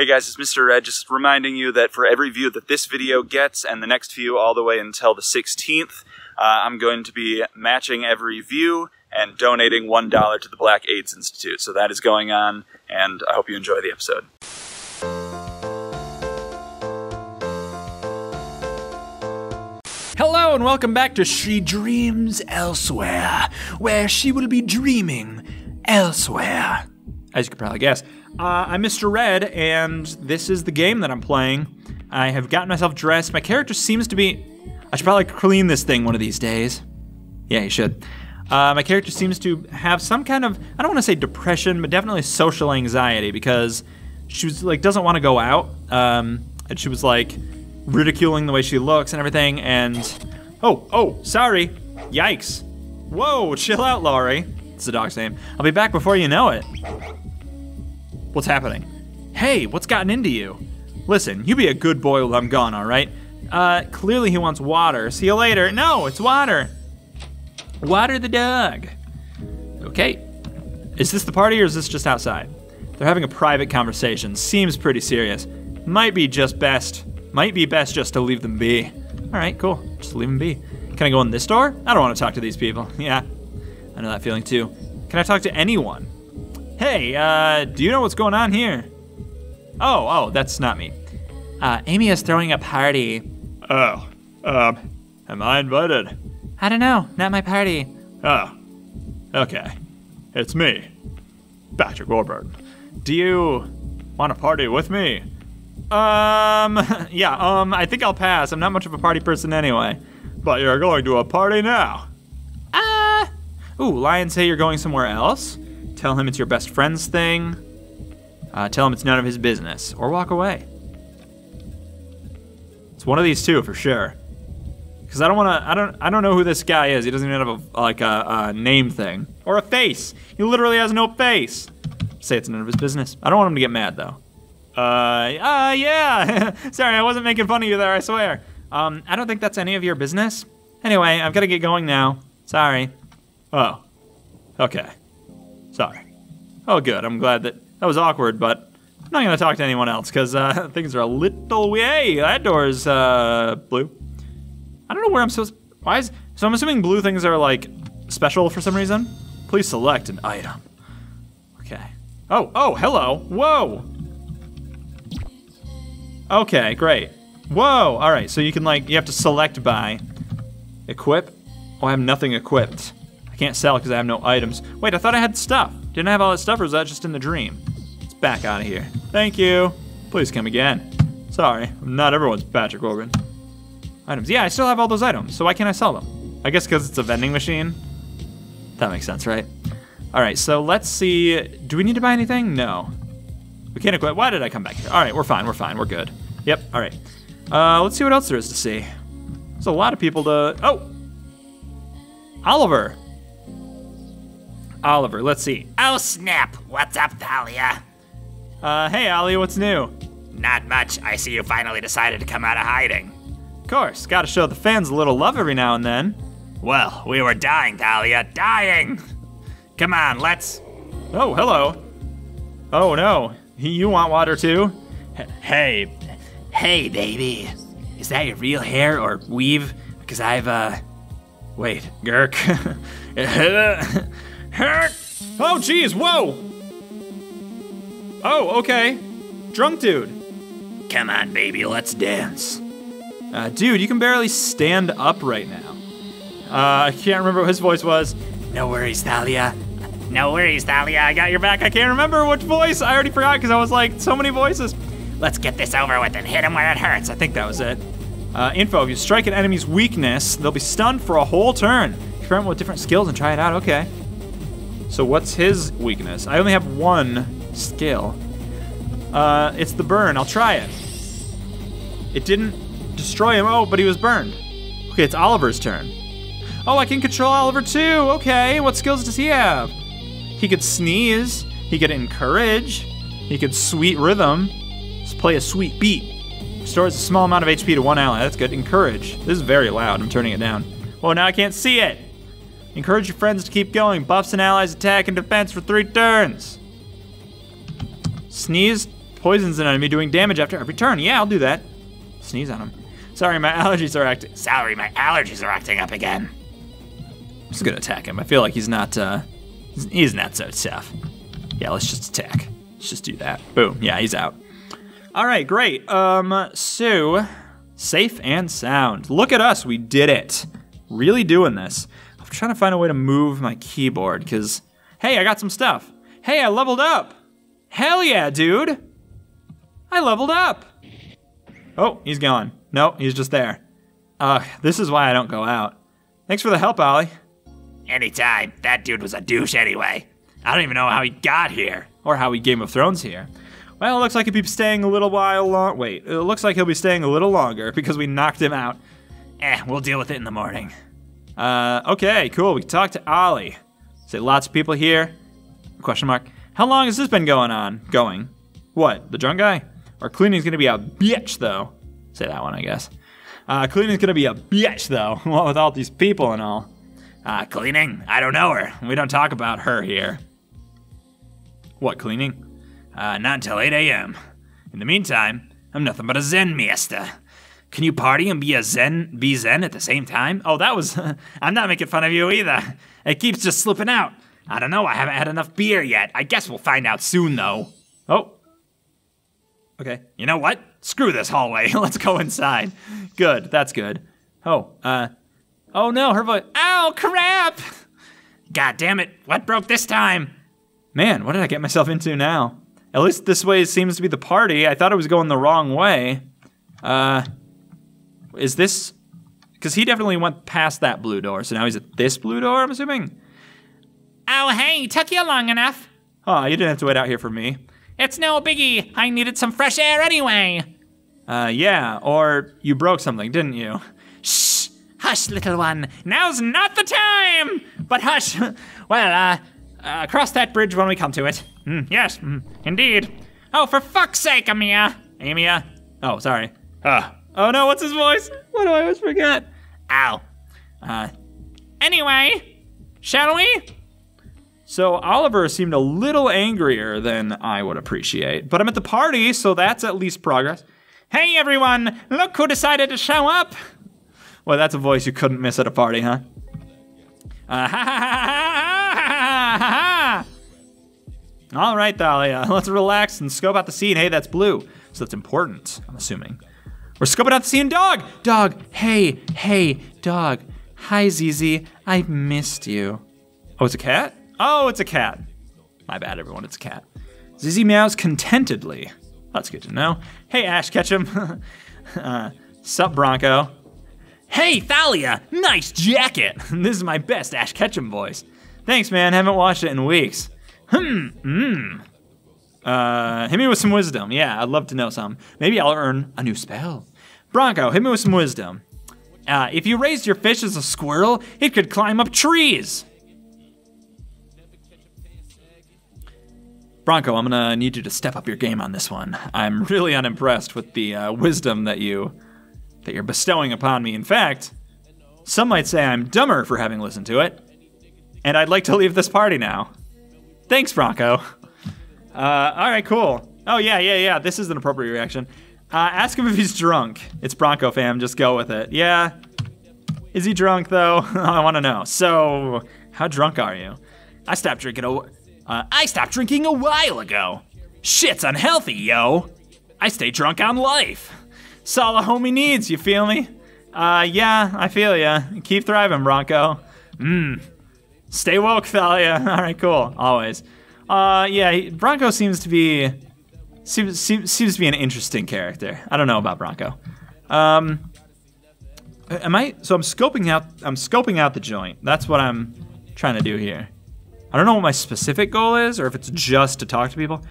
Hey guys, it's Mr. Red, just reminding you that for every view that this video gets and the next view all the way until the 16th, I'm going to be matching every view and donating $1 to the Black AIDS Institute. So that is going on, and I hope you enjoy the episode. Hello and welcome back to She Dreams Elsewhere, where she will be dreaming elsewhere. As you can probably guess, I'm Mr. Red, and this is the game that I'm playing. I have gotten myself dressed. My character seems to be... I should probably clean this thing one of these days. Yeah, you should. My character seems to have some kind of, I don't want to say depression, but definitely social anxiety, because she was like, doesn't want to go out, and she was like ridiculing the way she looks and everything, and... Oh, sorry. Yikes. Whoa, chill out, Laurie. It's the dog's name. I'll be back before you know it. What's happening? Hey, what's gotten into you? Listen, you be a good boy while I'm gone, all right? Clearly he wants water. See you later. No, it's water. Water the dog. Okay. Is this the party or is this just outside? They're having a private conversation. Seems pretty serious. Might be best just to leave them be. All right, cool. Just leave them be. Can I go in this door? I don't want to talk to these people. Yeah. I know that feeling too. Can I talk to anyone? Hey, do you know what's going on here? Oh, that's not me. Amy is throwing a party. Oh, am I invited? I don't know, not my party. Oh, okay. It's me, Patrick Warburton. Do you want to party with me? I think I'll pass. I'm not much of a party person anyway. But you're going to a party now. Ooh, Lion, say you're going somewhere else. Tell him it's your best friend's thing. Tell him it's none of his business, or walk away. It's one of these two for sure. Cause I don't know who this guy is. He doesn't even have a name thing or a face. He literally has no face. Say it's none of his business. I don't want him to get mad though. Yeah. Sorry, I wasn't making fun of you there, I swear. I don't think that's any of your business. Anyway, I've gotta get going now. Sorry. Oh, okay. Sorry. Oh good, I'm glad that was awkward, but I'm not gonna talk to anyone else because things are a little, hey, that door's blue. I don't know where I'm supposed, so I'm assuming blue things are like special for some reason. Please select an item. Okay. Oh, hello, whoa. Okay, great. Whoa, all right, so you can like, you have to select by equip. Oh, I have nothing equipped. Can't sell because I have no items. Wait, I thought I had stuff. Didn't I have all that stuff, or was that just in the dream? It's back out of here. Thank you. Please come again. Sorry, not everyone's Patrick Warburton. Items, yeah, I still have all those items, so why can't I sell them? I guess because it's a vending machine. That makes sense, right? All right, so let's see. Do we need to buy anything? No. We can't equip, why did I come back here? All right, we're fine, we're good. Yep, all right. Let's see what else there is to see. There's a lot of people to, oh! Oliver, let's see. Oh snap, what's up, Thalia? Hey Ollie, what's new? Not much, I see you finally decided to come out of hiding. Of course, gotta show the fans a little love every now and then. Well, we were dying, Thalia, dying! Come on, let's... Oh, hello. Oh no, you want water too? Hey baby. Is that your real hair or weave? Because I've, wait, Girk. Oh geez, whoa! Oh, okay. Drunk dude. Come on, baby, let's dance. Dude, you can barely stand up right now. I can't remember what his voice was. No worries, Thalia, I got your back. I can't remember which voice. I already forgot because I was like, so many voices. Let's get this over with and hit him where it hurts. I think that was it. Info, if you strike an enemy's weakness, they'll be stunned for a whole turn. Experiment with different skills and try it out, okay. So what's his weakness? I only have one skill. It's the burn, I'll try it. It didn't destroy him, oh, but he was burned. Okay, it's Oliver's turn. Oh, I can control Oliver too, okay. What skills does he have? He could sneeze, he could encourage, he could sweet rhythm. Just play a sweet beat. Restores a small amount of HP to one ally, that's good. Encourage, this is very loud, I'm turning it down. Oh, now I can't see it. Encourage your friends to keep going. Buffs an allies' attack and defense for 3 turns. Sneeze poisons an enemy, doing damage after every turn. Yeah, I'll do that. Sneeze on him. Sorry, my allergies are acting up again. I'm just gonna attack him. I feel like he's not so tough. Yeah, let's just attack. Let's just do that. Boom. Yeah, he's out. All right, great. So safe and sound. Look at us. We did it. Really doing this. I'm trying to find a way to move my keyboard because, hey, I got some stuff. Hey, I leveled up. Hell yeah, dude. I leveled up. Oh, he's gone. No, he's just there. This is why I don't go out. Thanks for the help, Ollie. Anytime. That dude was a douche anyway. I don't even know how he got here. Or how he Game of Thrones here. Well, it looks like he'll be staying a little while long. Wait, it looks like he'll be staying a little longer because we knocked him out. We'll deal with it in the morning. Okay, cool. We talked to Ollie. So lots of people here. Question mark. How long has this been going on? Going? What? The drunk guy? Or cleaning's gonna be a bitch though. Say that one, I guess. Cleaning's gonna be a bitch though. Well, with all these people and all. Cleaning? I don't know her. We don't talk about her here. What, cleaning? Not until 8 a.m. In the meantime, I'm nothing but a zen master. Can you party and be zen at the same time? Oh, that was, I'm not making fun of you either. It keeps just slipping out. I don't know, I haven't had enough beer yet. I guess we'll find out soon though. Oh. Okay. You know what? Screw this hallway, let's go inside. Good, that's good. Oh, oh no, her voice, ow, crap! God damn it, what broke this time? Man, what did I get myself into now? At least this way seems to be the party. I thought it was going the wrong way. Is this, because he definitely went past that blue door, so now he's at this blue door, I'm assuming? Oh, hey, took you long enough. Oh, you didn't have to wait out here for me. It's no biggie, I needed some fresh air anyway. Yeah, or you broke something, didn't you? Shh, hush, little one, now's not the time, but hush. Well, cross that bridge when we come to it. Yes, indeed. Oh, for fuck's sake, Amia. Amia. Oh, sorry. Oh no, what's his voice? What do I always forget? Ow. Anyway, shall we? So Oliver seemed a little angrier than I would appreciate, but I'm at the party, so that's at least progress. Hey everyone, look who decided to show up. Well, that's a voice you couldn't miss at a party, huh? Ha ha ha ha ha! All right, Thalia, let's relax and scope out the scene. Hey, that's blue, so that's important, I'm assuming. We're scoping out the scene, dog! Dog, hey, dog. Hi, Zizi, I missed you. Oh, it's a cat? Oh, it's a cat. My bad, everyone, it's a cat. Zizi meows contentedly. That's good to know. Hey, Ash Ketchum. Sup, Bronco. Hey, Thalia, nice jacket. This is my best Ash Ketchum voice. Thanks, man, haven't watched it in weeks. Hit me with some wisdom. Yeah, I'd love to know some. Maybe I'll earn a new spell. Bronco, hit me with some wisdom. If you raised your fish as a squirrel, it could climb up trees. Bronco, I'm gonna need you to step up your game on this one. I'm really unimpressed with the wisdom that you're bestowing upon me. In fact, some might say I'm dumber for having listened to it. And I'd like to leave this party now. Thanks, Bronco. All right, cool. Oh, yeah, this is an appropriate reaction. Ask him if he's drunk. It's Bronco, fam, just go with it. Yeah, is he drunk though? I wanna know. So, how drunk are you? I stopped drinking a while ago. Shit's unhealthy, yo. I stay drunk on life. It's all a homie needs, you feel me? Yeah, I feel ya. Keep thriving, Bronco. Stay woke, Thalia. All right, cool, always. Yeah, Bronco seems to be an interesting character. I don't know about Bronco. So I'm scoping out the joint. That's what I'm trying to do here. I don't know what my specific goal is or if it's just to talk to people.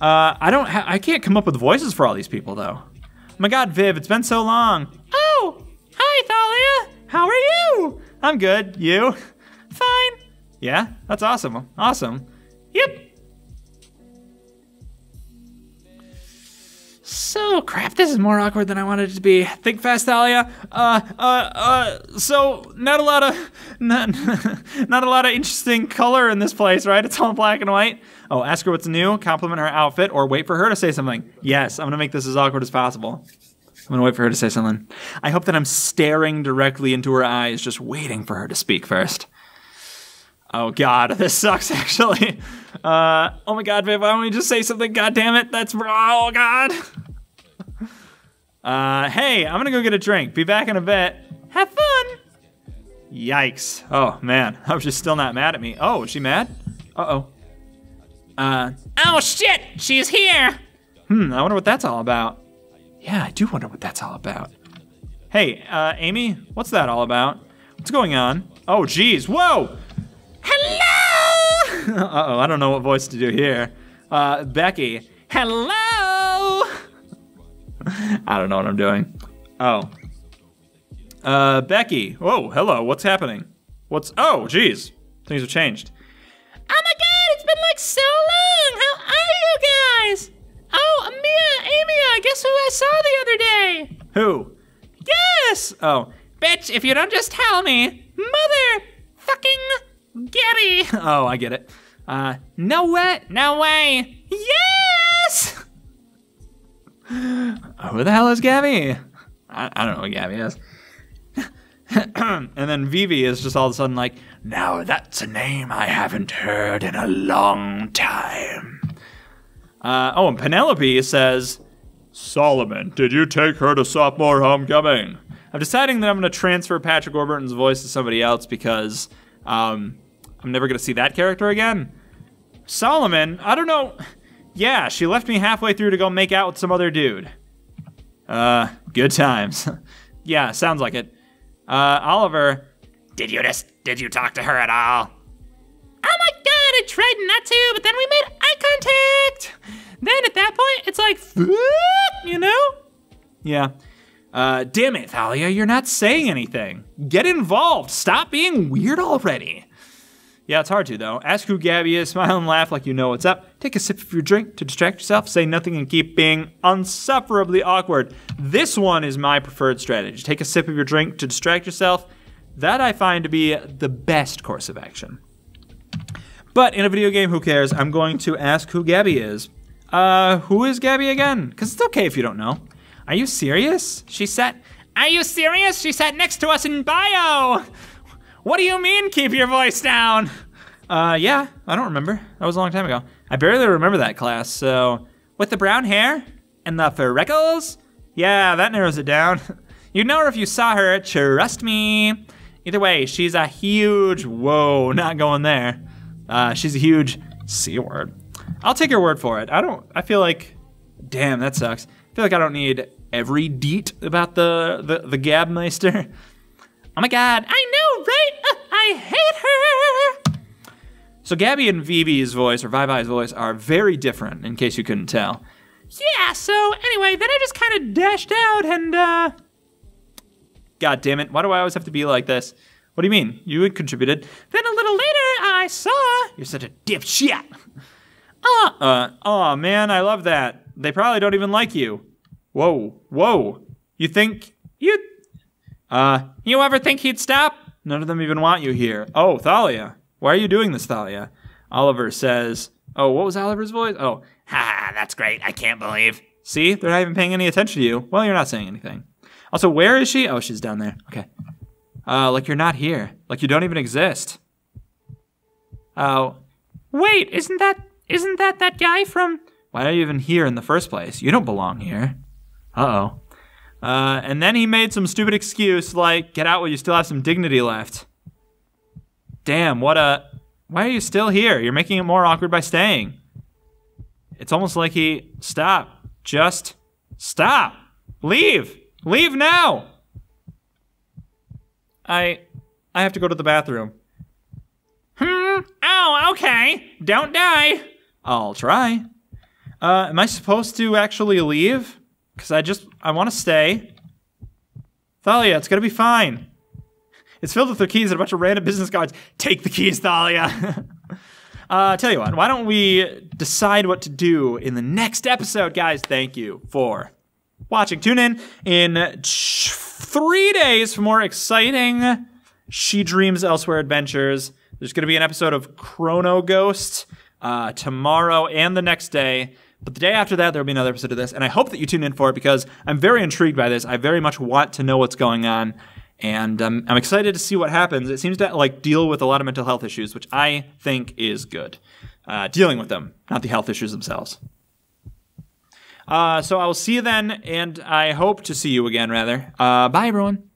I can't come up with voices for all these people though. Oh my God, Viv, it's been so long. Oh, hi, Thalia, how are you? I'm good, you? Fine. Yeah, that's awesome. Awesome. Yep. So, crap, this is more awkward than I wanted it to be. Think fast, Thalia. So, not a lot of interesting color in this place, right? It's all black and white. Oh, ask her what's new, compliment her outfit, or wait for her to say something. Yes, I'm gonna make this as awkward as possible. I'm gonna wait for her to say something. I hope that I'm staring directly into her eyes, just waiting for her to speak first. Oh God, this sucks actually. Oh my God, babe, why don't we just say something? God damn it, that's, oh God. Hey, I'm gonna go get a drink. Be back in a bit. Have fun. Yikes. Oh man, I hope she's still not mad at me. Oh, is she mad? Uh-oh. Oh shit, she's here. I wonder what that's all about. Yeah, I do wonder what that's all about. Hey, Amy, what's that all about? What's going on? Oh geez, whoa. Hello! Uh-oh, I don't know what voice to do here. Becky, hello! I don't know what I'm doing. Oh. Becky, whoa, hello, what's happening? What's, oh, geez, things have changed. Oh my God, it's been like so long, how are you guys? Oh, Amy, guess who I saw the other day? Who? Yes! Oh, bitch, if you don't just tell me, mother fucking Getty! Oh, I get it. No way! No way! Yes! Who the hell is Gabby? I don't know who Gabby is. And then Vivi is just all of a sudden like, now that's a name I haven't heard in a long time. Oh, and Penelope says, Solomon, did you take her to sophomore homecoming? I'm deciding that I'm gonna transfer Patrick Warburton's voice to somebody else because I'm never gonna see that character again. Solomon, I don't know. Yeah, she left me halfway through to go make out with some other dude. Good times. Yeah, sounds like it. Oliver, did you talk to her at all? Oh my God, I tried not to, but then we made eye contact. Then at that point, it's like, you know? Yeah. Damn it, Thalia, you're not saying anything. Get involved, stop being weird already. Yeah, it's hard to though. Ask who Gabby is, smile and laugh like you know what's up. Take a sip of your drink to distract yourself, say nothing and keep being insufferably awkward. This one is my preferred strategy. Take a sip of your drink to distract yourself. That I find to be the best course of action. But in a video game, who cares? I'm going to ask who Gabby is. Who is Gabby again? Because it's okay if you don't know. Are you serious? She sat, are you serious? She sat next to us in bio. What do you mean keep your voice down? Yeah, I don't remember. That was a long time ago. I barely remember that class, so. With the brown hair and the freckles? Yeah, that narrows it down. You'd know her if you saw her, trust me. Either way, she's a huge, whoa, not going there. She's a huge C-word. I'll take your word for it. I feel like, damn, that sucks. I feel like I don't need every deet about the Gabmeister. Oh my God, I know, right? I hate her. So Gabby and Vivi's voice, or Vivi's voice, are very different, in case you couldn't tell. Yeah, so anyway, then I just kind of dashed out and, God damn it, why do I always have to be like this? What do you mean? You had contributed. Then a little later, I saw. You're such a dipshit. Oh man, I love that. They probably don't even like you. Whoa, whoa. You think you ever think he'd stop? None of them even want you here. Oh, Thalia, why are you doing this, Thalia? Oliver says, oh, what was Oliver's voice? Oh, ha, that's great, I can't believe. See, they're not even paying any attention to you. Well, you're not saying anything. Also, where is she? Oh, she's down there, okay. Like you're not here, like you don't even exist. Oh, wait, isn't that that guy from? Why are you even here in the first place? You don't belong here. Uh-oh. And then he made some stupid excuse like, get out while you still have some dignity left. Damn, why are you still here? You're making it more awkward by staying. It's almost like he, stop, just stop, leave now. I have to go to the bathroom. Oh, okay, don't die. I'll try. Am I supposed to actually leave? Cause I wanna stay. Thalia, it's gonna be fine. It's filled with their keys and a bunch of random business cards. Take the keys, Thalia. Tell you what, why don't we decide what to do in the next episode, guys? Thank you for watching. Tune in 3 days for more exciting She Dreams Elsewhere adventures. There's going to be an episode of Chrono Ghost tomorrow and the next day. But the day after that, there'll be another episode of this. And I hope that you tune in for it because I'm very intrigued by this. I very much want to know what's going on. And I'm excited to see what happens. It seems to like deal with a lot of mental health issues, which I think is good. Dealing with them, not the health issues themselves. So I will see you then, and I hope to see you again, rather. Bye, everyone.